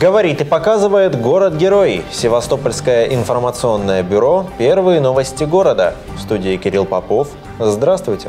Говорит и показывает город-герой. Севастопольское информационное бюро. Первые новости города. В студии Кирилл Попов. Здравствуйте.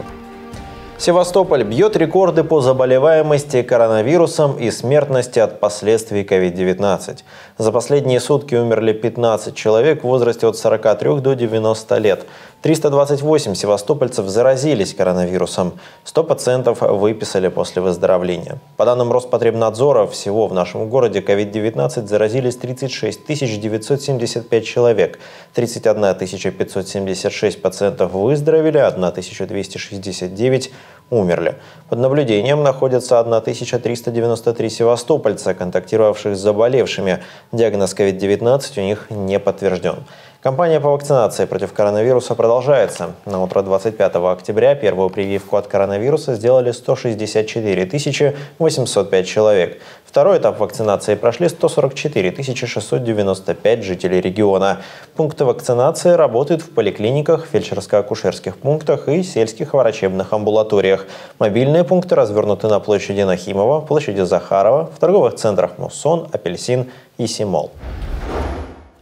Севастополь бьет рекорды по заболеваемости коронавирусом и смертности от последствий COVID-19. За последние сутки умерли 15 человек в возрасте от 43 до 90 лет. 328 севастопольцев заразились коронавирусом. 100 пациентов выписали после выздоровления. По данным Роспотребнадзора, всего в нашем городе COVID-19 заразились 36 975 человек. 31 576 пациентов выздоровели, 1269 умерли. Под наблюдением находятся 1393 севастопольца, контактировавших с заболевшими. Диагноз COVID-19 у них не подтвержден. Кампания по вакцинации против коронавируса продолжается. На утро 25 октября первую прививку от коронавируса сделали 164 805 человек. Второй этап вакцинации прошли 144 695 жителей региона. Пункты вакцинации работают в поликлиниках, фельдшерско-акушерских пунктах и сельских врачебных амбулаториях. Мобильные пункты развернуты на площади Нахимова, площади Захарова, в торговых центрах «Мусон», «Апельсин» и «Симол».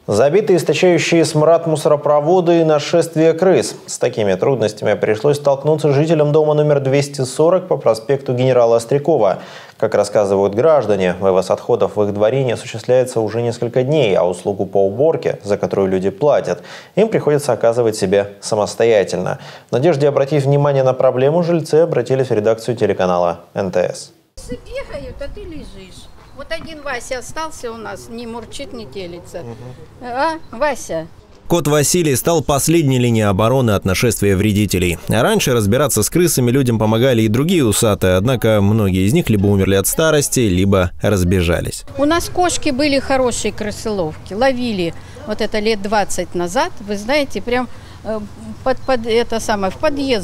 Забитые, источающие смрад мусоропроводы и нашествие крыс. С такими трудностями пришлось столкнуться жителям дома номер 240 по проспекту генерала Острякова. Как рассказывают граждане, вывоз отходов в их дворе не осуществляется уже несколько дней, а услугу по уборке, за которую люди платят, им приходится оказывать себе самостоятельно. В надежде обратить внимание на проблему, жильцы обратились в редакцию телеканала НТС. Бегают, а ты лежишь. Вот один Вася остался у нас, не мурчит, не делится. А, Вася? Кот Василий стал последней линией обороны от нашествия вредителей. А раньше разбираться с крысами людям помогали и другие усатые, однако многие из них либо умерли от старости, либо разбежались. У нас кошки были хорошие крысоловки, ловили вот это лет 20 назад, вы знаете, прям в подъезд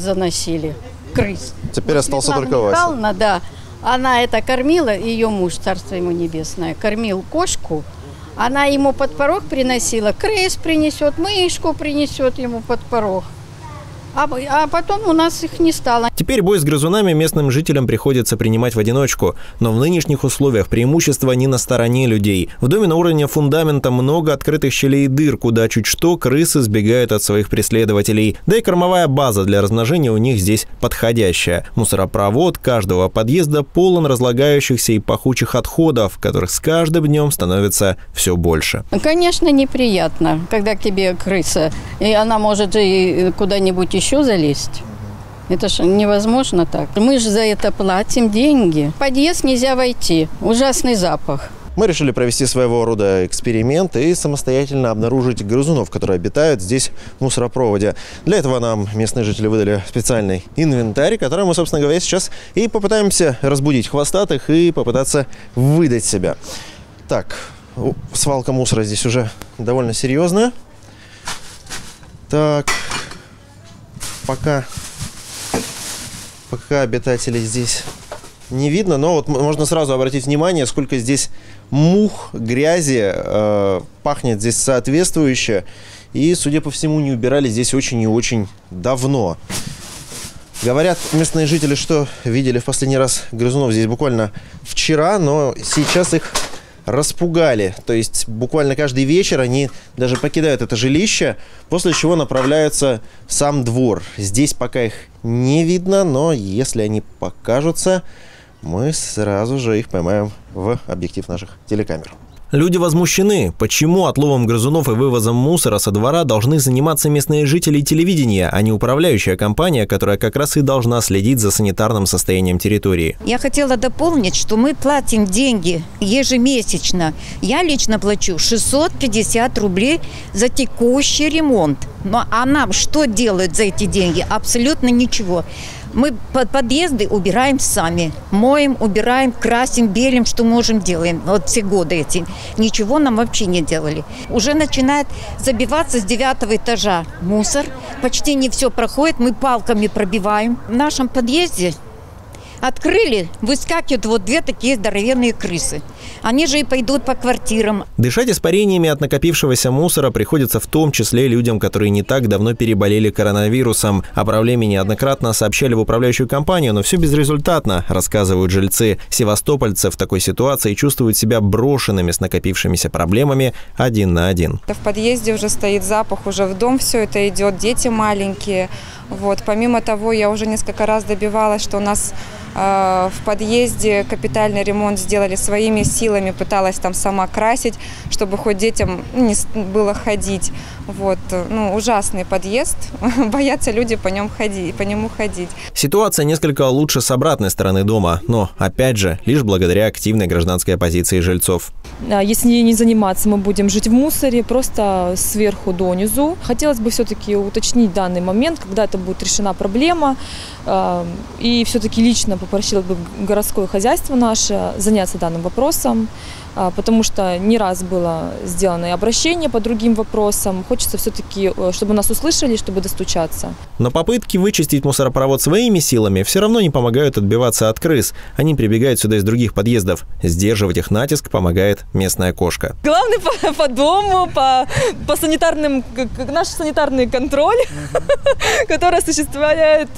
заносили крыс. Теперь остался только Вася. Да. Она это кормила, ее муж, царство ему небесное, кормил кошку. Она ему под порог приносила, крыс принесет, мышку принесет ему под порог. А потом у нас их не стало. Теперь бой с грызунами местным жителям приходится принимать в одиночку. Но в нынешних условиях преимущество не на стороне людей. В доме на уровне фундамента много открытых щелей и дыр, куда чуть что крысы сбегают от своих преследователей. Да и кормовая база для размножения у них здесь подходящая. Мусоропровод каждого подъезда полон разлагающихся и пахучих отходов, которых с каждым днем становится все больше. Конечно, неприятно, когда к тебе крыса, и она может и куда-нибудь еще залезть. Это же невозможно так. Мы же за это платим деньги. В подъезд нельзя войти. Ужасный запах. Мы решили провести своего рода эксперимент и самостоятельно обнаружить грызунов, которые обитают здесь в мусоропроводе. Для этого нам местные жители выдали специальный инвентарь, который мы, собственно говоря, сейчас и попытаемся разбудить хвостатых и попытаться выдать себя. Так, свалка мусора здесь уже довольно серьезная. Так, пока обитателей здесь не видно, но вот можно сразу обратить внимание, сколько здесь мух, грязи, пахнет здесь соответствующе. И, судя по всему, не убирали здесь очень и очень давно. Говорят местные жители, что видели в последний раз грызунов здесь буквально вчера, но сейчас их распугали. То есть буквально каждый вечер они даже покидают это жилище, после чего направляются в сам двор. Здесь пока их не видно, но если они покажутся, мы сразу же их поймаем в объектив наших телекамер. Люди возмущены, почему отловом грызунов и вывозом мусора со двора должны заниматься местные жители и телевидение, а не управляющая компания, которая как раз и должна следить за санитарным состоянием территории. Я хотела дополнить, что мы платим деньги ежемесячно. Я лично плачу 650 рублей за текущий ремонт. Но а нам что делают за эти деньги? Абсолютно ничего. Мы подъезды убираем сами. Моем, убираем, красим, белим, что можем, делаем. Вот все годы эти. Ничего нам вообще не делали. Уже начинает забиваться с 9 этажа мусор. Почти не все проходит, мы палками пробиваем. В нашем подъезде открыли, выскакивают вот две такие здоровенные крысы. они же и пойдут по квартирам. Дышать испарениями от накопившегося мусора приходится в том числе людям, которые не так давно переболели коронавирусом. О проблеме неоднократно сообщали в управляющую компанию, но все безрезультатно, рассказывают жильцы. Севастопольцы в такой ситуации чувствуют себя брошенными с накопившимися проблемами один на один. В подъезде уже стоит запах, уже в дом все это идет, дети маленькие. Вот. Помимо того, я уже несколько раз добивалась, что у нас в подъезде капитальный ремонт сделали своими силами, пыталась там сама красить, чтобы хоть детям не было ходить. Вот. Ну, ужасный подъезд, боятся люди по нему ходить. Ситуация несколько лучше с обратной стороны дома, но, опять же, лишь благодаря активной гражданской оппозиции жильцов. Если не заниматься, мы будем жить в мусоре, просто сверху донизу. Хотелось бы все-таки уточнить данный момент, когда это будет решена проблема, и все-таки лично попросила бы городское хозяйство наше заняться данным вопросом, потому что не раз было сделано и обращение по другим вопросам. Хочется все-таки, чтобы нас услышали, чтобы достучаться. Но попытки вычистить мусоропровод своими силами все равно не помогают отбиваться от крыс. Они прибегают сюда из других подъездов. Сдерживать их натиск помогает местная кошка. Главное по дому, по санитарным, наш санитарный контроль, который осуществляет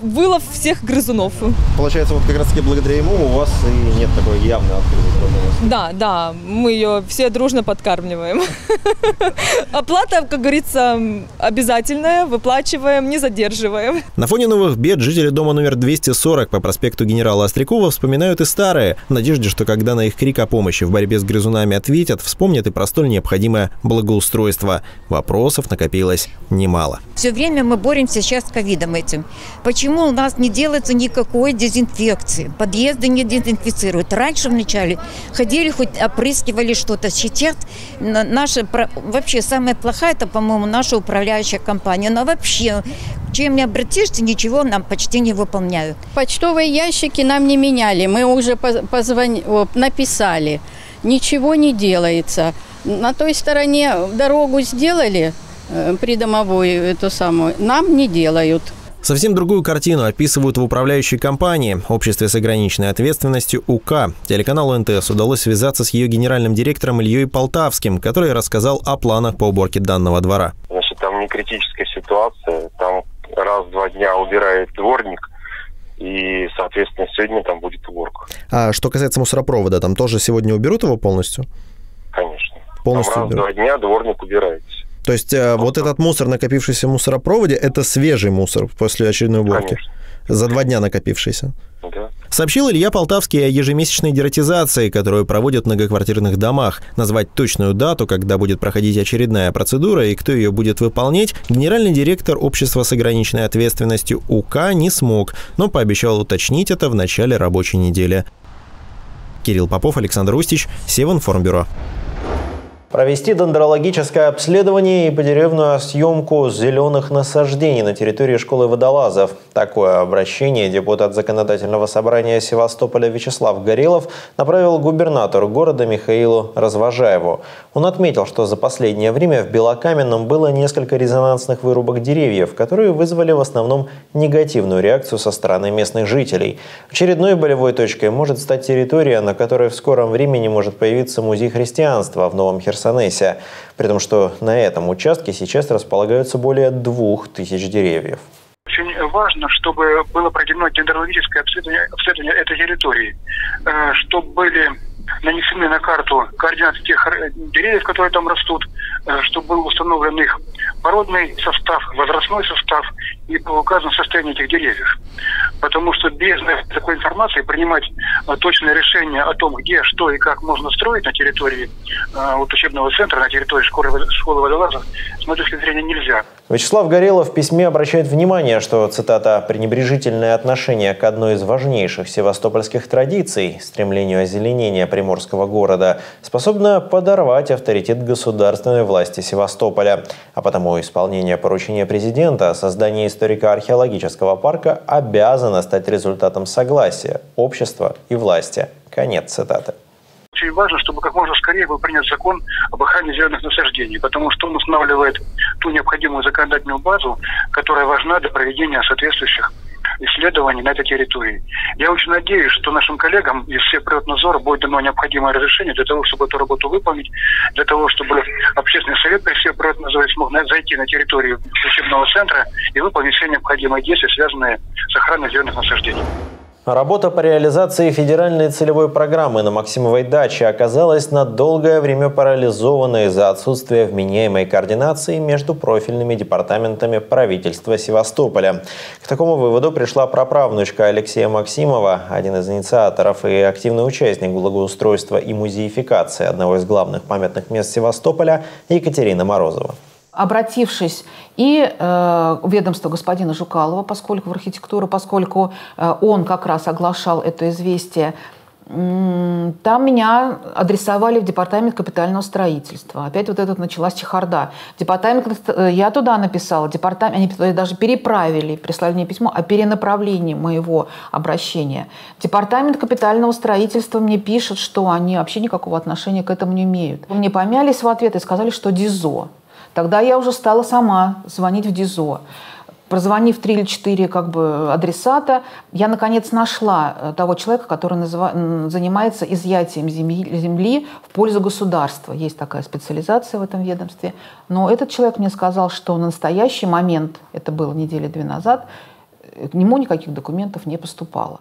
вылов всех грызунов. Получается, вот как раз таки благодаря ему у вас и нет такой явной открытой проблемы. Да, мы ее все дружно подкармливаем. Оплата, как говорится, обязательная, выплачиваем, не задерживаем. На фоне новых бед жители дома номер 240 по проспекту генерала Острякова вспоминают и старые, в надежде, что когда на их крик о помощи в борьбе с грызунами ответят, вспомнят и про столь необходимое благоустройство. Вопросов накопилось немало. Все время мы боремся сейчас с ковидом этим. Почему у нас не делается никакой дезинфекции? Подъезды не дезинфицируют. Раньше вначале ходили, хоть опрыскивали что-то. Сейчас наша, вообще самая плохая, это, по-моему, наша управляющая компания. Но вообще, чем не обратишься, ничего нам почти не выполняют. Почтовые ящики нам не меняли. Мы уже написали. Ничего не делается. На той стороне дорогу сделали, придомовую эту самую, нам не делают. Совсем другую картину описывают в управляющей компании, обществе с ограниченной ответственностью УК. Телеканалу НТС удалось связаться с ее генеральным директором Ильей Полтавским, который рассказал о планах по уборке данного двора. Значит, там не критическая ситуация, там раз-два дня убирает дворник, и, соответственно, сегодня там будет уборка. А что касается мусоропровода, там тоже сегодня уберут его полностью? Конечно. Полностью уберут. Раз-два дня дворник убирается. То есть вот этот мусор, накопившийся в мусоропроводе, это свежий мусор после очередной уборки? Конечно. За 2 дня накопившийся? Да. Сообщил Илья Полтавский о ежемесячной дератизации, которую проводят в многоквартирных домах. Назвать точную дату, когда будет проходить очередная процедура и кто ее будет выполнять, генеральный директор общества с ограниченной ответственностью УК не смог, но пообещал уточнить это в начале рабочей недели. Кирилл Попов, Александр Устич, Севинформбюро. Провести дендрологическое обследование и подеревную съемку зеленых насаждений на территории школы водолазов. Такое обращение депутат Законодательного собрания Севастополя Вячеслав Горелов направил губернатору города Михаилу Развожаеву. Он отметил, что за последнее время в Белокаменном было несколько резонансных вырубок деревьев, которые вызвали в основном негативную реакцию со стороны местных жителей. Очередной болевой точкой может стать территория, на которой в скором времени может появиться музей христианства в Новом Херсонесе. При том, что на этом участке сейчас располагаются более 2000 деревьев. Очень важно, чтобы было проведено дендрологическое обследование этой территории, чтобы были нанесены на карту координаты тех деревьев, которые там растут, чтобы был установлен их породный состав, возрастной состав и было указано состояние этих деревьев. Потому что без такой информации принимать точное решение о том, где, что и как можно строить на территории учебного центра, на территории школы водолазов, с моей точки зрения, нельзя. Вячеслав Горелов в письме обращает внимание, что, цитата, «пренебрежительное отношение к одной из важнейших севастопольских традиций, стремлению озеленения приморского города, способно подорвать авторитет государственной власти Севастополя». А потому исполнение поручения президента о создании историко-археологического парка обязано стать результатом согласия общества и власти. Конец цитаты. Очень важно, чтобы как можно скорее был принят закон об охране зеленых насаждений, потому что он устанавливает ту необходимую законодательную базу, которая важна для проведения соответствующих исследований на этой территории. Я очень надеюсь, что нашим коллегам из Севприроднадзора будет дано необходимое разрешение для того, чтобы эту работу выполнить, для того, чтобы общественный совет при Севприроднадзоре смог зайти на территорию учебного центра и выполнить все необходимые действия, связанные с охраной зеленых насаждений. Работа по реализации федеральной целевой программы на Максимовой даче оказалась на долгое время парализована из-за отсутствия вменяемой координации между профильными департаментами правительства Севастополя. К такому выводу пришла праправнучка Алексея Максимова, один из инициаторов и активный участник благоустройства и музеификации одного из главных памятных мест Севастополя, Екатерина Морозова. Обратившись и ведомство господина Жукалова, поскольку в архитектуру, поскольку он как раз оглашал это известие, там меня адресовали в департамент капитального строительства. Опять вот это началась чехарда. Департамент, я туда написала, департамент, они даже переправили, прислали мне письмо о перенаправлении моего обращения. Департамент капитального строительства мне пишет, что они вообще никакого отношения к этому не имеют. Мне помялись в ответ и сказали, что ДИЗО. Тогда я уже стала сама звонить в ДИЗО. Прозвонив 3 или 4 адресата, я, наконец, нашла того человека, который занимается изъятием земли в пользу государства. Есть такая специализация в этом ведомстве. Но этот человек мне сказал, что на настоящий момент, это было недели 2 назад, к нему никаких документов не поступало.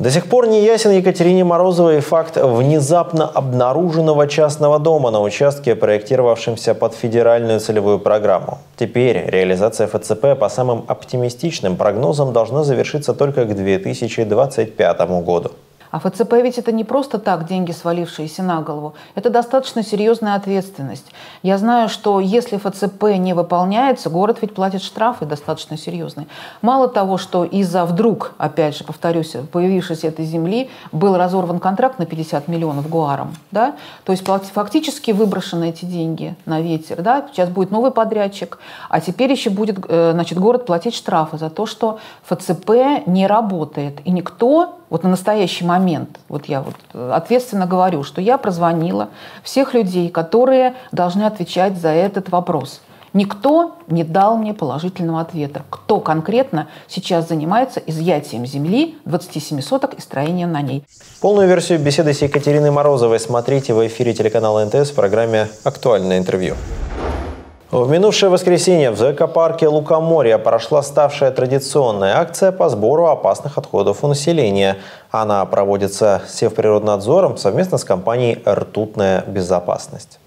До сих пор не ясен Екатерине Морозовой факт внезапно обнаруженного частного дома на участке, проектировавшемся под федеральную целевую программу. Теперь реализация ФЦП по самым оптимистичным прогнозам должна завершиться только к 2025 году. А ФЦП ведь это не просто так деньги, свалившиеся на голову. Это достаточно серьезная ответственность. Я знаю, что если ФЦП не выполняется, город ведь платит штрафы достаточно серьезные. Мало того, что из-за вдруг, опять же, повторюсь, появившейся этой земли, был разорван контракт на 50 миллионов гуаром. Да? То есть фактически выброшены эти деньги на ветер. Да? Сейчас будет новый подрядчик, а теперь еще будет, значит, город платить штрафы за то, что ФЦП не работает. И никто... Вот на настоящий момент, вот я вот ответственно говорю, что я прозвонила всех людей, которые должны отвечать за этот вопрос. Никто не дал мне положительного ответа, кто конкретно сейчас занимается изъятием земли 27 соток и строением на ней. Полную версию беседы с Екатериной Морозовой смотрите в эфире телеканала НТС в программе «Актуальное интервью». В минувшее воскресенье в зоопарке Лукоморья прошла ставшая традиционная акция по сбору опасных отходов у населения. Она проводится Севприроднадзором совместно с компанией «Ртутная безопасность».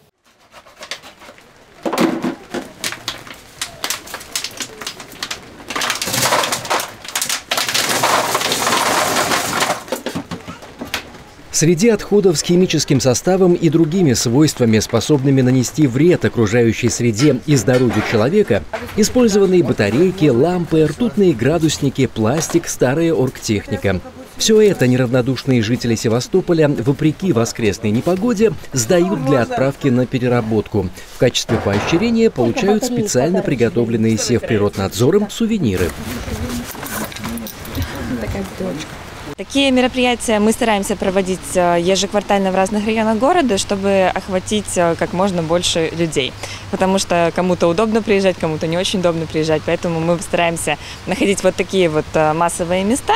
Среди отходов с химическим составом и другими свойствами, способными нанести вред окружающей среде и здоровью человека, использованные батарейки, лампы, ртутные градусники, пластик, старая оргтехника. Все это неравнодушные жители Севастополя, вопреки воскресной непогоде, сдают для отправки на переработку. В качестве поощрения получают специально приготовленные Севприроднадзором сувениры. Такие мероприятия мы стараемся проводить ежеквартально в разных районах города, чтобы охватить как можно больше людей. Потому что кому-то удобно приезжать, кому-то не очень удобно приезжать. Поэтому мы стараемся находить вот такие вот массовые места,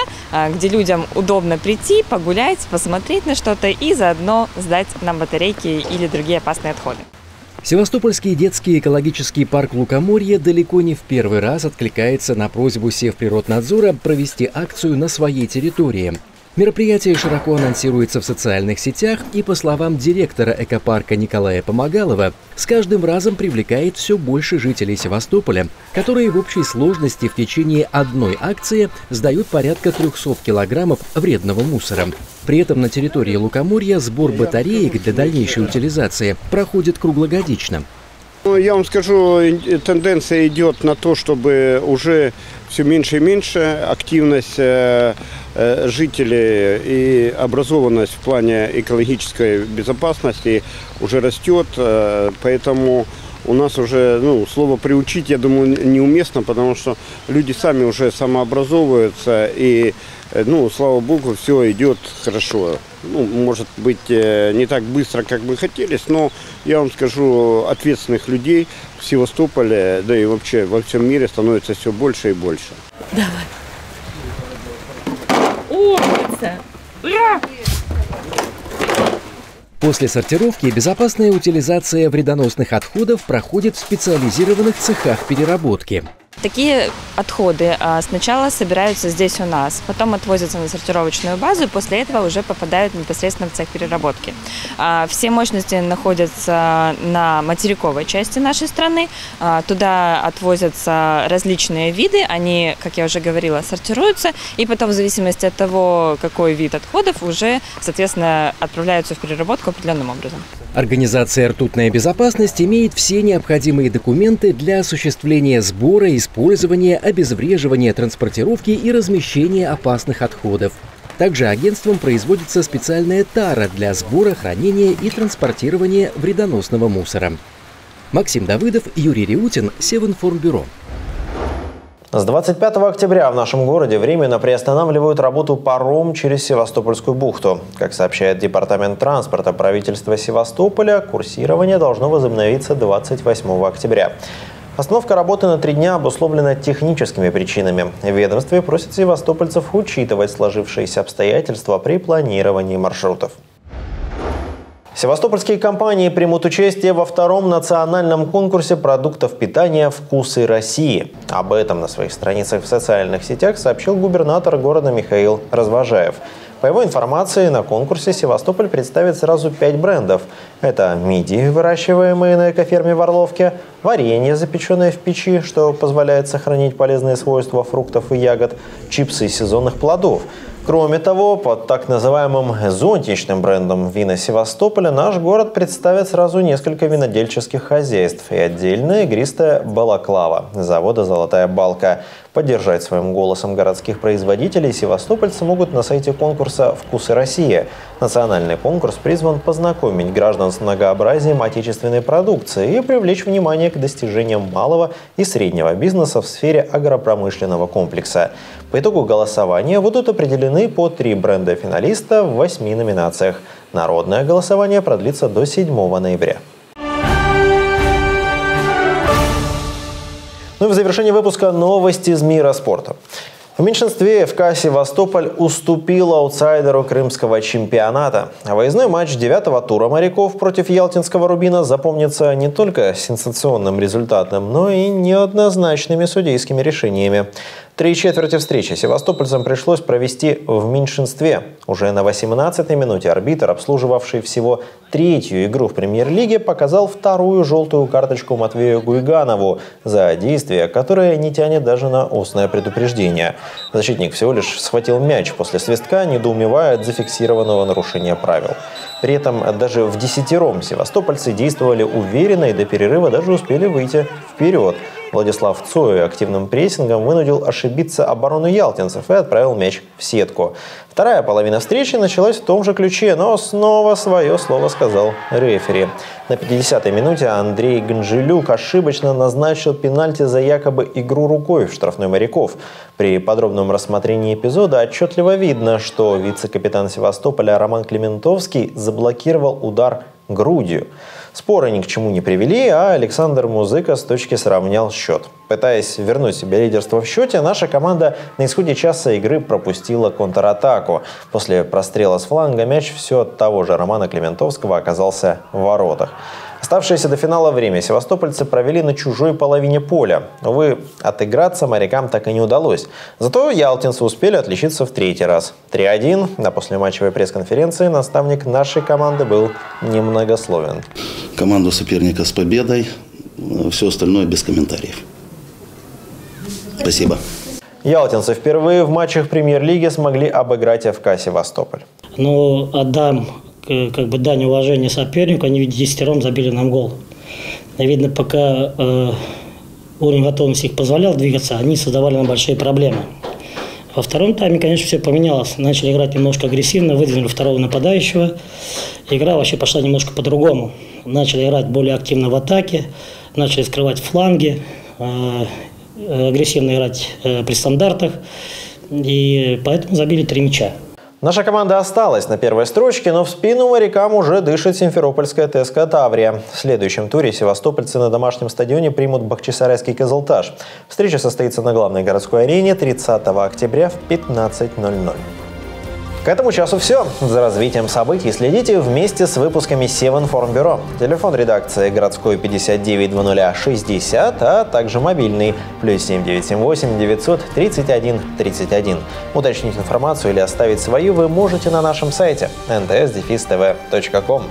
где людям удобно прийти, погулять, посмотреть на что-то и заодно сдать нам батарейки или другие опасные отходы. Севастопольский детский экологический парк «Лукоморье» далеко не в первый раз откликается на просьбу Севприроднадзора провести акцию на своей территории. Мероприятие широко анонсируется в социальных сетях и, по словам директора экопарка Николая Помогалова, с каждым разом привлекает все больше жителей Севастополя, которые в общей сложности в течение одной акции сдают порядка 300 килограммов вредного мусора. При этом на территории Лукоморья сбор батареек для дальнейшей утилизации проходит круглогодично. Я вам скажу, тенденция идет на то, чтобы уже все меньше и меньше активность жителей и образованность в плане экологической безопасности уже растет, поэтому у нас уже, слово «приучить», я думаю, неуместно, потому что люди сами уже самообразовываются и, слава богу, все идет хорошо. Может быть, не так быстро, как бы хотелось, но я вам скажу, ответственных людей в Севастополе, да и вообще во всем мире становится все больше и больше. Давай. Умница! Ура! После сортировки безопасная утилизация вредоносных отходов проходит в специализированных цехах переработки. Такие отходы сначала собираются здесь у нас, потом отвозятся на сортировочную базу, и после этого уже попадают непосредственно в цех переработки. Все мощности находятся на материковой части нашей страны. Туда отвозятся различные виды, они, как я уже говорила, сортируются, и потом в зависимости от того, какой вид отходов, уже, соответственно, отправляются в переработку определенным образом. Организация «Ртутная безопасность» имеет все необходимые документы для осуществления сбора, использования, обезвреживания, транспортировки и размещения опасных отходов. Также агентством производится специальная тара для сбора, хранения и транспортирования вредоносного мусора. Максим Давыдов, Юрий Риутин, Севинформбюро. С 25 октября в нашем городе временно приостанавливают работу паром через Севастопольскую бухту. Как сообщает Департамент транспорта правительства Севастополя, курсирование должно возобновиться 28 октября. Остановка работы на 3 дня обусловлена техническими причинами. В ведомстве просят севастопольцев учитывать сложившиеся обстоятельства при планировании маршрутов. Севастопольские компании примут участие во 2-м национальном конкурсе продуктов питания «Вкусы России». Об этом на своих страницах в социальных сетях сообщил губернатор города Михаил Развожаев. По его информации, на конкурсе Севастополь представит сразу 5 брендов. Это мидии, выращиваемые на экоферме в Орловке, варенье, запеченное в печи, что позволяет сохранить полезные свойства фруктов и ягод, чипсы из сезонных плодов. Кроме того, под так называемым зонтичным брендом вина Севастополя наш город представит сразу несколько винодельческих хозяйств и отдельная игристая «Балаклава» завода «Золотая балка». Поддержать своим голосом городских производителей севастопольцы могут на сайте конкурса «Вкусы России». Национальный конкурс призван познакомить граждан с многообразием отечественной продукции и привлечь внимание к достижениям малого и среднего бизнеса в сфере агропромышленного комплекса. По итогу голосования будут определены по 3 бренда-финалиста в 8 номинациях. Народное голосование продлится до 7 ноября. Ну и в завершении выпуска новости из мира спорта. В меньшинстве ФК Севастополь уступил аутсайдеру крымского чемпионата. Выездной матч 9-го тура моряков против Ялтинского Рубина запомнится не только сенсационным результатом, но и неоднозначными судейскими решениями. 3 четверти встречи севастопольцам пришлось провести в меньшинстве. Уже на 18-й минуте арбитр, обслуживавший всего 3-ю игру в премьер-лиге, показал 2-ю желтую карточку Матвею Гуиганову за действие, которое не тянет даже на устное предупреждение. Защитник всего лишь схватил мяч после свистка, недоумевая от зафиксированного нарушения правил. При этом даже в десятером севастопольцы действовали уверенно и до перерыва даже успели выйти вперед. Владислав Цой активным прессингом вынудил ошибиться оборону ялтинцев и отправил мяч в сетку. 2-я половина встречи началась в том же ключе, но снова свое слово сказал рефери. На 50-й минуте Андрей Гонжелюк ошибочно назначил пенальти за якобы игру рукой в штрафной моряков. При подробном рассмотрении эпизода отчетливо видно, что вице-капитан Севастополя Роман Клементовский заблокировал удар грудью. Споры ни к чему не привели, а Александр Музыка с точки сравнял счет. Пытаясь вернуть себе лидерство в счете, наша команда на исходе часа игры пропустила контратаку. После прострела с фланга мяч все от того же Романа Клементовского оказался в воротах. Оставшееся до финала время севастопольцы провели на чужой половине поля. Увы, отыграться морякам так и не удалось. Зато ялтинцы успели отличиться в 3-й раз. 3-1. На послематчевой пресс-конференции наставник нашей команды был немногословен. Команду соперника с победой. Все остальное без комментариев. Спасибо. Ялтинцы впервые в матчах премьер-лиги смогли обыграть ФК «Севастополь». Ну, отдам дань уважения сопернику, они ведь десятером забили нам гол. Видно, пока уровень готовности их позволял двигаться, они создавали нам большие проблемы. Во 2-м тайме, конечно, все поменялось. Начали играть немножко агрессивно, выдвинули 2-го нападающего. Игра вообще пошла немножко по-другому. Начали играть более активно в атаке, начали скрывать фланги, агрессивно играть при стандартах. И поэтому забили 3 мяча. Наша команда осталась на 1-й строчке, но в спину морякам уже дышит симферопольская ТСК «Таврия». В следующем туре севастопольцы на домашнем стадионе примут бахчисарайский «Кызылташ». Встреча состоится на главной городской арене 30 октября в 15:00. К этому часу все. За развитием событий следите вместе с выпусками Севинформбюро. Телефон редакции городской 590060, а также мобильный +7 978 900 31 31. Уточнить информацию или оставить свою вы можете на нашем сайте nts-tv.com.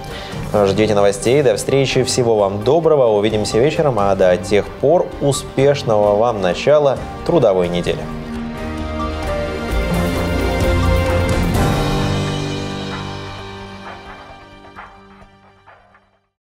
Ждите новостей. До встречи. Всего вам доброго. Увидимся вечером. А до тех пор успешного вам начала трудовой недели.